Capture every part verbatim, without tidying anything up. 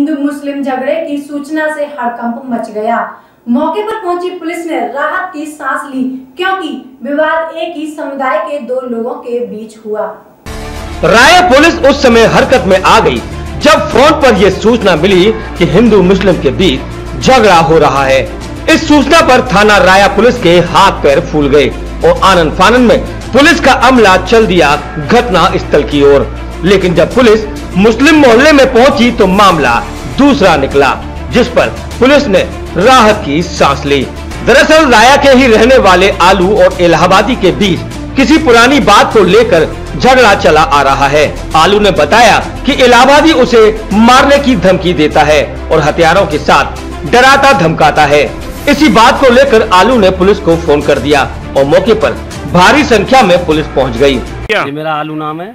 हिंदू मुस्लिम झगड़े की सूचना से हड़कंप मच गया। मौके पर पहुंची पुलिस ने राहत की सांस ली क्योंकि विवाद एक ही समुदाय के दो लोगों के बीच हुआ। राय पुलिस उस समय हरकत में आ गई जब फोन पर यह सूचना मिली कि हिंदू मुस्लिम के बीच झगड़ा हो रहा है। इस सूचना पर थाना राया पुलिस के हाथ पैर फूल गए और आनन फानन में पुलिस का अमला चल दिया घटना स्थल की ओर। लेकिन जब पुलिस मुस्लिम मोहल्ले में पहुंची तो मामला दूसरा निकला, जिस पर पुलिस ने राहत की सांस ली। दरअसल राया के ही रहने वाले आलू और इलाहाबादी के बीच किसी पुरानी बात को लेकर झगड़ा चला आ रहा है। आलू ने बताया कि इलाहाबादी उसे मारने की धमकी देता है और हथियारों के साथ डराता धमकाता है। इसी बात को लेकर आलू ने पुलिस को फोन कर दिया और मौके पर भारी संख्या में पुलिस पहुंच गई। मेरा आलू नाम है।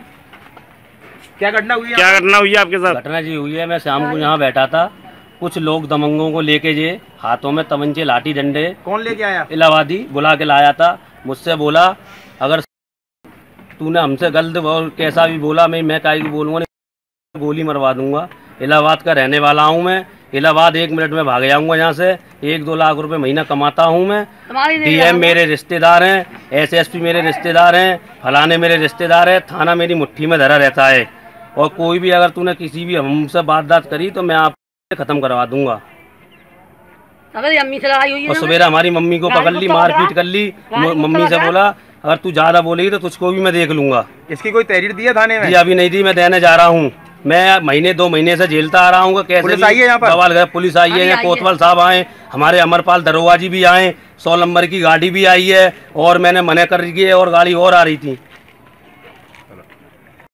क्या घटना हुई है? क्या घटना हुई है आपके साथ? घटना जी हुई है, मैं शाम को यहाँ बैठा था, कुछ लोग दबंगों को लेके जे हाथों में तमंचे लाठी डंडे। कौन लेके आया? इलाहाबादी बुला के लाया था। मुझसे बोला अगर तूने हमसे गलत और कैसा भी बोला मैं मैं काहे को बोलूँगा, गोली मरवा दूंगा। इलाहाबाद का रहने वाला हूँ मैं, इलाहाबाद एक मिनट में भाग जाऊँगा यहाँ से। एक दो लाख रुपये महीना कमाता हूँ मैं। डी एम मेरे रिश्तेदार हैं, एस एस पी मेरे रिश्तेदार हैं, फलाने मेरे रिश्तेदार हैं, थाना मेरी मुट्ठी में धरा रहता है। और कोई भी अगर तूने किसी भी हमसे बात करी तो मैं आपसे खत्म करवा दूंगा। अगर अम्मी से लड़ाई हुई और सवेरा हमारी मम्मी को पकड़ ली, मारपीट कर ली। मम्मी से बोला अगर तू ज्यादा बोलेगी तो तुझको भी मैं देख लूंगा। इसकी कोई तहरीर दिया थाने में? जी अभी नहीं दी, मैं देने जा रहा हूँ। मैं महीने दो महीने से झेलता आ रहा हूँ। कैसे पर पुलिस आई है, कोतवाल साहब आए, हमारे अमरपाल दरोगा जी भी आए, सौ नंबर की गाड़ी भी आई है और मैंने मना कर दी है और गाड़ी और आ रही थी।